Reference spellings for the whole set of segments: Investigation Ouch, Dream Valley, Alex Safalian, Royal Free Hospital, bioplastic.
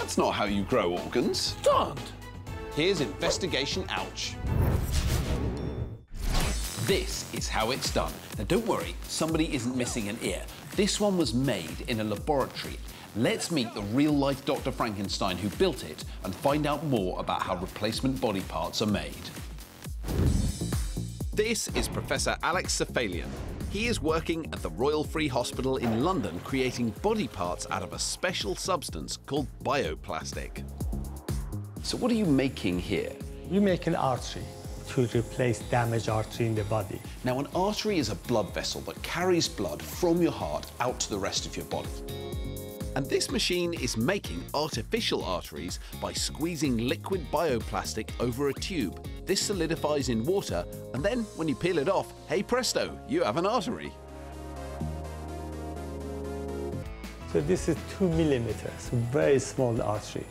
That's not how you grow organs. Darned! Here's Investigation Ouch. This is how it's done. Now don't worry, somebody isn't missing an ear. This one was made in a laboratory. Let's meet the real-life Dr. Frankenstein who built it and find out more about how replacement body parts are made. This is Professor Alex Safalian. He is working at the Royal Free Hospital in London creating body parts out of a special substance called bioplastic. So what are you making here? We make an artery to replace damaged artery in the body. Now, an artery is a blood vessel that carries blood from your heart out to the rest of your body. And this machine is making artificial arteries by squeezing liquid bioplastic over a tube. This solidifies in water, and then when you peel it off, hey presto, you have an artery. So this is 2 millimeters, very small artery.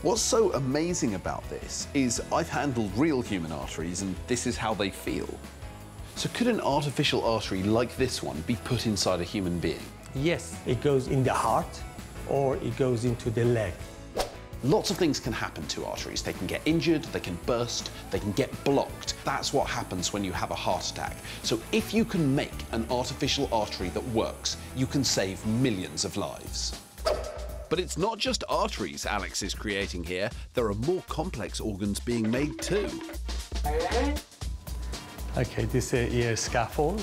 What's so amazing about this is I've handled real human arteries, and this is how they feel. So could an artificial artery like this one be put inside a human being? Yes, it goes in the heart, or it goes into the leg. Lots of things can happen to arteries. They can get injured, they can burst, they can get blocked. That's what happens when you have a heart attack. So if you can make an artificial artery that works, you can save millions of lives. But it's not just arteries Alex is creating here. There are more complex organs being made too. Okay, this is ear scaffold.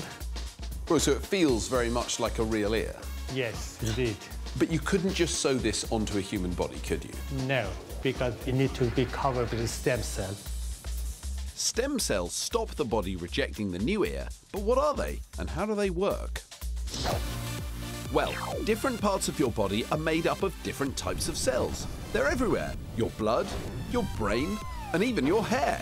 Well, so it feels very much like a real ear. Yes, indeed. But you couldn't just sew this onto a human body, could you? No, because it needs to be covered with a stem cell. Stem cells stop the body rejecting the new ear, but what are they and how do they work? Well, different parts of your body are made up of different types of cells. They're everywhere. Your blood, your brain, and even your hair.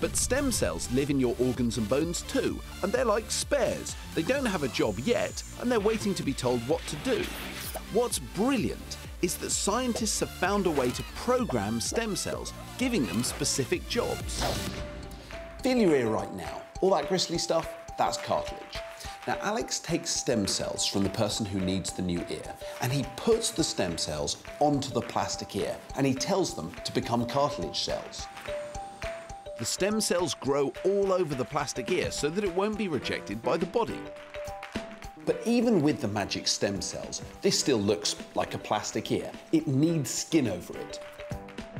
But stem cells live in your organs and bones too, and they're like spares. They don't have a job yet, and they're waiting to be told what to do. What's brilliant is that scientists have found a way to program stem cells, giving them specific jobs. Feel your ear right now. All that gristly stuff, that's cartilage. Now, Alex takes stem cells from the person who needs the new ear, and he puts the stem cells onto the plastic ear, and he tells them to become cartilage cells. The stem cells grow all over the plastic ear so that it won't be rejected by the body. But even with the magic stem cells, this still looks like a plastic ear. It needs skin over it.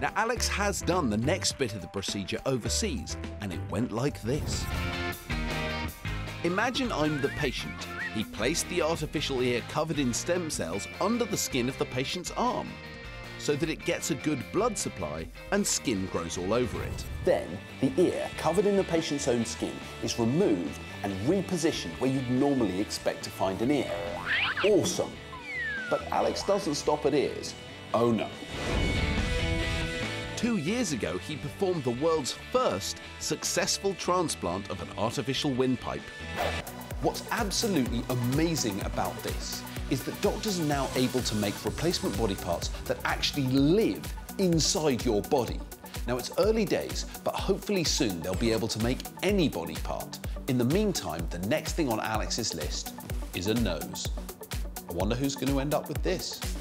Now, Alex has done the next bit of the procedure overseas, and it went like this. Imagine I'm the patient. He placed the artificial ear covered in stem cells under the skin of the patient's arm, so that it gets a good blood supply and skin grows all over it. Then the ear, covered in the patient's own skin, is removed and repositioned where you'd normally expect to find an ear. Awesome! But Alex doesn't stop at ears. Oh no. 2 years ago, he performed the world's first successful transplant of an artificial windpipe. What's absolutely amazing about this is that doctors are now able to make replacement body parts that actually live inside your body. Now, it's early days, but hopefully soon they'll be able to make any body part. In the meantime, the next thing on Alex's list is a nose. I wonder who's going to end up with this.